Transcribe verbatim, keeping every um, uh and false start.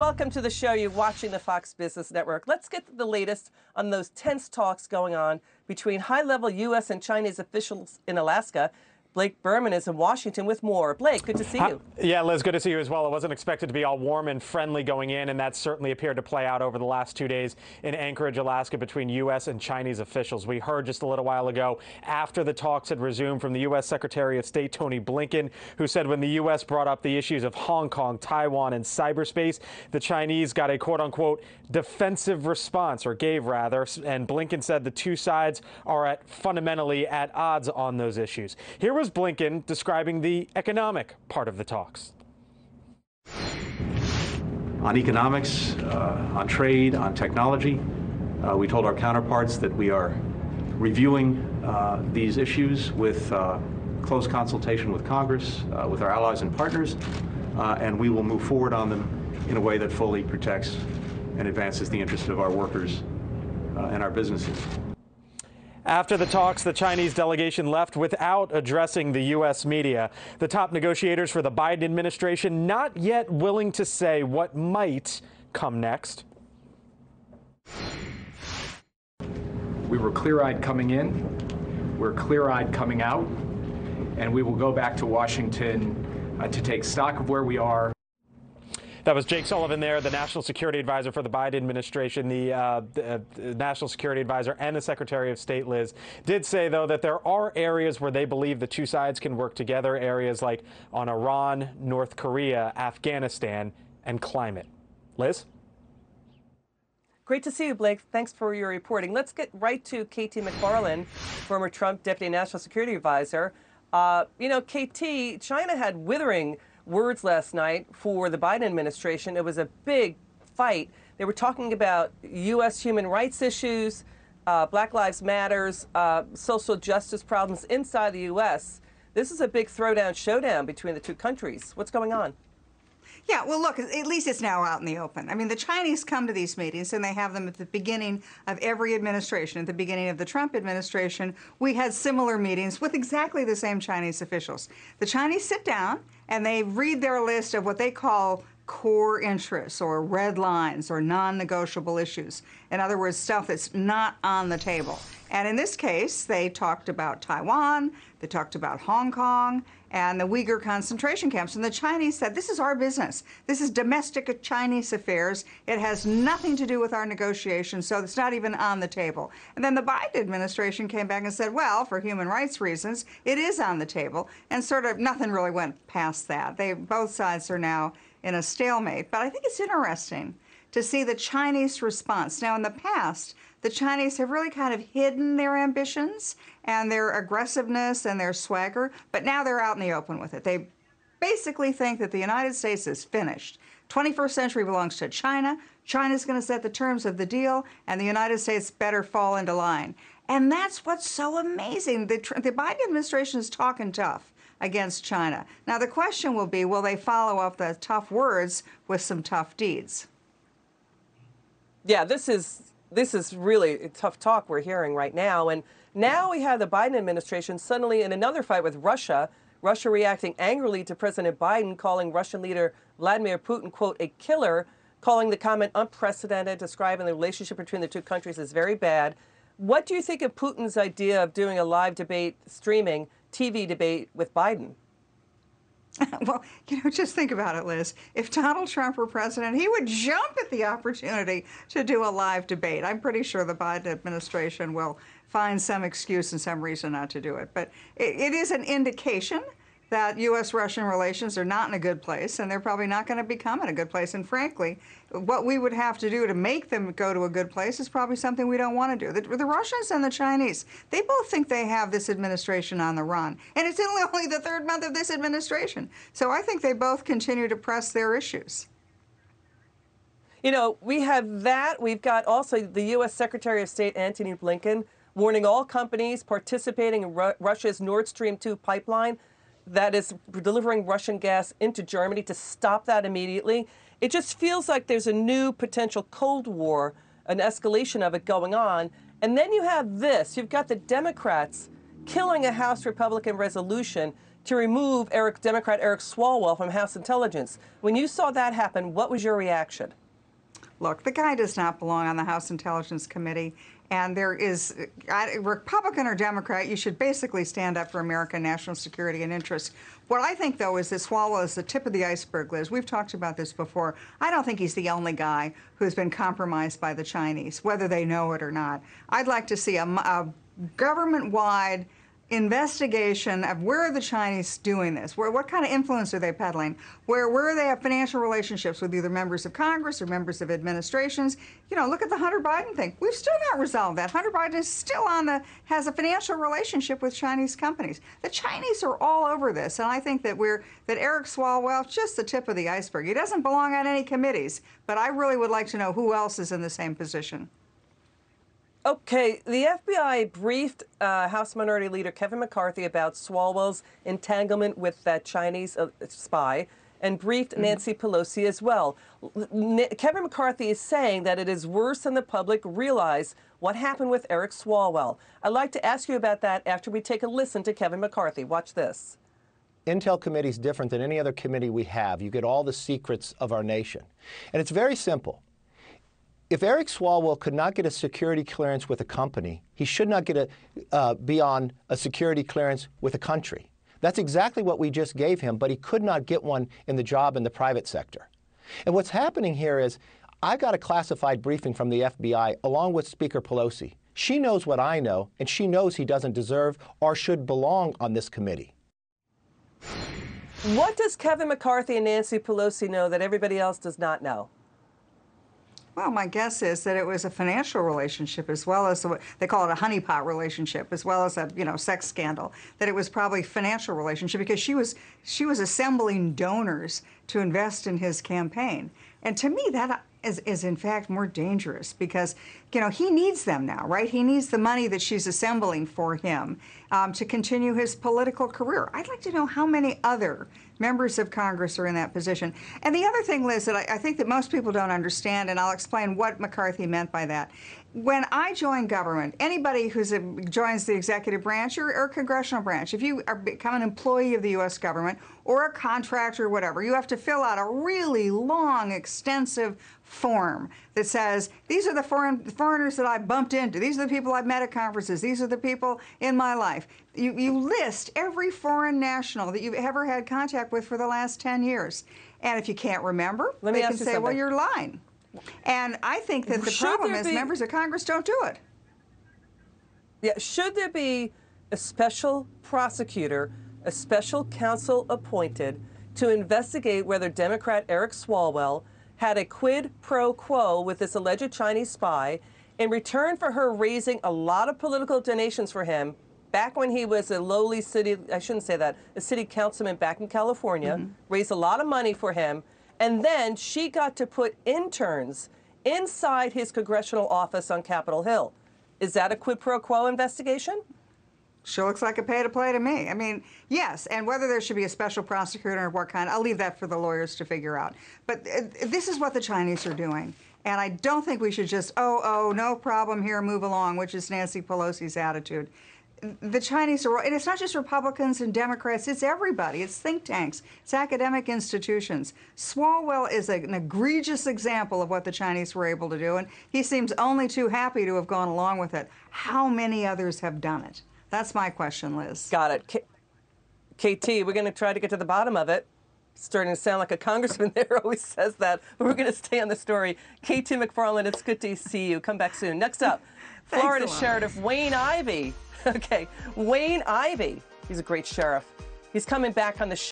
Welcome to the show. You're watching the Fox Business Network. Let's get to the latest on those tense talks going on between high-level U S and Chinese officials in Alaska. Blake Berman is in Washington with more. Blake, good to see you. Hi. Yeah, Liz, good to see you as well. It wasn't expected to be all warm and friendly going in, and that certainly appeared to play out over the last two days in Anchorage, Alaska, between U S and Chinese officials. We heard just a little while ago, after the talks had resumed, from the U S Secretary of State Antony Blinken, who said when the U S brought up the issues of Hong Kong, Taiwan, and cyberspace, the Chinese got a quote-unquote defensive response, or gave, rather, and Blinken said the two sides are at fundamentally at odds on those issues. Here was Blinken describing the economic part of the talks. On economics, uh, on trade, on technology, uh, we told our counterparts that we are reviewing uh, these issues with uh, close consultation with Congress, uh, with our allies and partners, uh, and we will move forward on them in a way that fully protects and advances the interests of our workers uh, and our businesses. After the talks, the Chinese delegation left without addressing the U S media. The top negotiators for the Biden administration not yet willing to say what might come next. We were clear-eyed coming in. We're clear-eyed coming out. And we will go back to Washington uh, to take stock of where we are. That was Jake Sullivan there, the National Security Advisor for the Biden administration. The, uh, the uh, National Security Advisor and the Secretary of State, Liz, did say, though, that there are areas where they believe the two sides can work together, areas like on Iran, North Korea, Afghanistan, and climate. Liz? Great to see you, Blake. Thanks for your reporting. Let's get right to K T McFarland, former Trump Deputy National Security Advisor. Uh, you know, K T, China had withering words last night for the Biden administration. It was a big fight. They were talking about U S human rights issues, uh, Black Lives Matters, uh, social justice problems inside the U S This is a big throwdown showdown between the two countries. What's going on? Yeah, well, look, at least it's now out in the open. I mean, the Chinese come to these meetings, and they have them at the beginning of every administration. At the beginning of the Trump administration, we had similar meetings with exactly the same Chinese officials. The Chinese sit down, and they read their list of what they call core interests or red lines or non-negotiable issues. In other words, stuff that's not on the table. And in this case, they talked about Taiwan, they talked about Hong Kong, and the Uyghur concentration camps. And the Chinese said, this is our business. This is domestic Chinese affairs. It has nothing to do with our negotiations, so it's not even on the table. And then the Biden administration came back and said, well, for human rights reasons, it is on the table. And sort of nothing really went past that. They, both sides are now in a stalemate. But I think it's interesting to see the Chinese response. Now, in the past, the Chinese have really kind of hidden their ambitions and their aggressiveness and their swagger, but now they're out in the open with it. They basically think that the United States is finished. twenty-first century belongs to China. China's going to set the terms of the deal, and the United States better fall into line. And that's what's so amazing. The, the Biden administration is talking tough against China. Now, the question will be, will they follow up the tough words with some tough deeds? Yeah, this is this is really a tough talk we're hearing right now. And now we have the Biden administration suddenly in another fight with Russia, Russia reacting angrily to President Biden, calling Russian leader Vladimir Putin, quote, a killer, calling the comment unprecedented, describing the relationship between the two countries as very bad. What do you think of Putin's idea of doing a live debate, streaming T V debate with Biden? Well, you know, just think about it, Liz. If Donald Trump were president, he would jump at the opportunity to do a live debate. I'm pretty sure the Biden administration will find some excuse and some reason not to do it. But it, it is an indication that U S Russian relations are not in a good place, and they're probably not going to become in a good place. And frankly, what we would have to do to make them go to a good place is probably something we don't want to do. The, the Russians and the Chinese, they both think they have this administration on the run. And it's only the third month of this administration. So I think they both continue to press their issues. You know, we have that. We've got also the U S Secretary of State Antony Blinken warning all companies participating in Ru- Russia's Nord Stream two pipeline that is delivering Russian gas into Germany to stop that immediately. It just feels like there's a new potential Cold War, an escalation of it going on. And then you have this. You've got the Democrats killing a House Republican resolution to remove Eric, Democrat Eric Swalwell from House Intelligence. When you saw that happen, what was your reaction? Look, the guy does not belong on the House Intelligence Committee. And there is, Republican or Democrat, you should basically stand up for American national security and interests. What I think, though, is that Swalwell is the tip of the iceberg, Liz. We've talked about this before. I don't think he's the only guy who's been compromised by the Chinese, whether they know it or not. I'd like to see a, a government-wide investigation of where are the Chinese doing this? Where, what kind of influence are they peddling? Where, where they have financial relationships with either members of Congress or members of administrations? You know, look at the Hunter Biden thing. We've still not resolved that. Hunter Biden is still on the, has a financial relationship with Chinese companies. The Chinese are all over this, and I think that we're, that Eric Swalwell, just the tip of the iceberg. He doesn't belong on any committees, but I really would like to know who else is in the same position. Okay, the F B I briefed uh, House Minority Leader Kevin McCarthy about Swalwell's entanglement with that Chinese uh, spy, and briefed mm-hmm. Nancy Pelosi as well. N Kevin McCarthy is saying that it is worse than the public realize what happened with Eric Swalwell. I'd like to ask you about that after we take a listen to Kevin McCarthy. Watch this. Intel Committee is different than any other committee we have. You get all the secrets of our nation. And it's very simple. If Eric Swalwell could not get a security clearance with a company, he should not get a, uh, be on a security clearance with a country. That's exactly what we just gave him, but he could not get one in the job in the private sector. And what's happening here is I got a classified briefing from the F B I along with Speaker Pelosi. She knows what I know, and she knows he doesn't deserve or should belong on this committee. What does Kevin McCarthy and Nancy Pelosi know that everybody else does not know? Well, my guess is that it was a financial relationship as well as, a, they call it a honeypot relationship, as well as a, you know, sex scandal, that it was probably financial relationship because she was, she was assembling donors to invest in his campaign. And to me, that is, is in fact more dangerous because, you know, he needs them now, right? He needs the money that she's assembling for him um, to continue his political career. I'd like to know how many other members of Congress are in that position. And the other thing, Liz, that I, I think that most people don't understand, and I'll explain what McCarthy meant by that. When I join government, anybody who joins the executive branch or, or congressional branch, if you are, become an employee of the U S government or a contractor or whatever, you have to fill out a really long, extensive form that says, these are the foreign, foreigners that I bumped into. These are the people I've met at conferences. These are the people in my life. You, you list every foreign national that you've ever had contact with for the last ten years. And if you can't remember, Let me they can say, something. well, you're lying. And I think that the should problem is be, members of Congress don't do it. Yeah, should there be a special prosecutor, a special counsel appointed to investigate whether Democrat Eric Swalwell had a quid pro quo with this alleged Chinese spy in return for her raising a lot of political donations for him back when he was a lowly city, I shouldn't say that, a city councilman back in California, mm-hmm. raised a lot of money for him, and then she got to put interns inside his congressional office on Capitol Hill. Is that a quid pro quo investigation? Sure looks like a pay-to-play to me. I mean, yes, and whether there should be a special prosecutor or what kind, I'll leave that for the lawyers to figure out. But uh, this is what the Chinese are doing. And I don't think we should just, oh, oh, no problem here, move along, which is Nancy Pelosi's attitude. The Chinese are, and it's not just Republicans and Democrats, it's everybody. It's think tanks, it's academic institutions. Swalwell is a, an egregious example of what the Chinese were able to do, and he seems only too happy to have gone along with it. How many others have done it? That's my question, Liz. Got it. K KT, we're going to try to get to the bottom of it. It's starting to sound like a congressman there always says that, but we're going to stay on the story. K T McFarland, it's good to see you. Come back soon. Next up, Florida Sheriff Wayne Ivey. Okay, Wayne Ivey. He's a great sheriff. He's coming back on the show.